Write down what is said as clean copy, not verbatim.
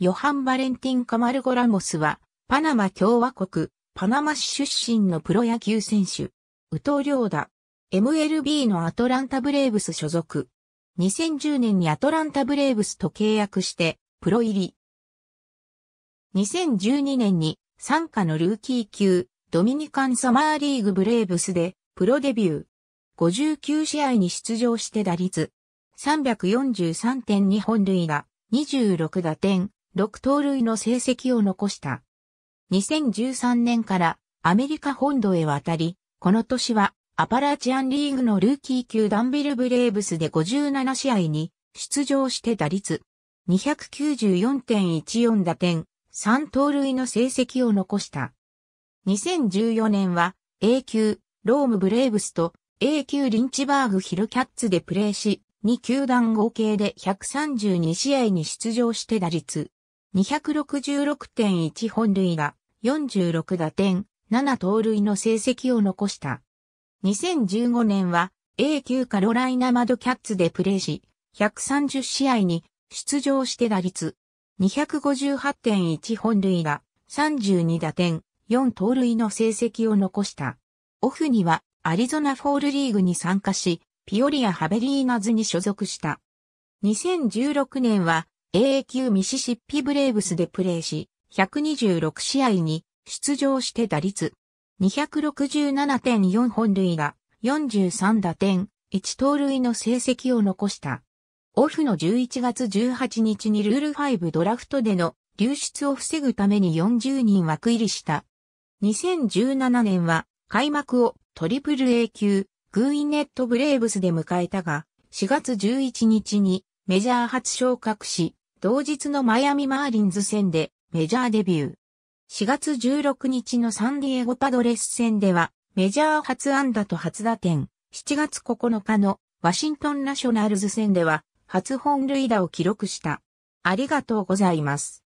ヨハン・バレンティン・カマルゴ・ラモスは、パナマ共和国、パナマ市出身のプロ野球選手。右投両打。MLB のアトランタ・ブレーブス所属。2010年にアトランタ・ブレーブスと契約して、プロ入り。2012年に、傘下のルーキー級、ドミニカンサマーリーグブレーブスで、プロデビュー。59試合に出場して打率。343.2 本塁打、26打点、6盗塁の成績を残した。2013年からアメリカ本土へ渡り、この年はアパラチアンリーグのルーキー級ダンビルブレーブスで57試合に出場して打率 294.14 打点、3盗塁の成績を残した。2014年は A 級ロームブレーブスと A 級リンチバーグヒルキャッツでプレーし、2球団合計で132試合に出場して打率 266.1 本塁打、46打点、7盗塁の成績を残した。2015年は A 級カロライナマドキャッツでプレーし、130試合に出場して打率 258.1 本塁打、32打点、4盗塁の成績を残した。オフにはアリゾナフォールリーグに参加し、ピオリア・ハベリーナズに所属した。2016年は A 級ミシシッピブレーブスでプレーし、126試合に出場して打率 267.4 本塁打、43打点、1盗塁の成績を残した。オフの11月18日にルール5ドラフトでの流出を防ぐために40人枠入りした。2017年は開幕をトリプル A 級グイネットブレーブスで迎えたが、4月11日にメジャー初昇格し、同日のマイアミマーリンズ戦でメジャーデビュー。4月16日のサンディエゴパドレス戦では、メジャー初安打と初打点。7月9日のワシントンナショナルズ戦では、初本塁打を記録した。ありがとうございます。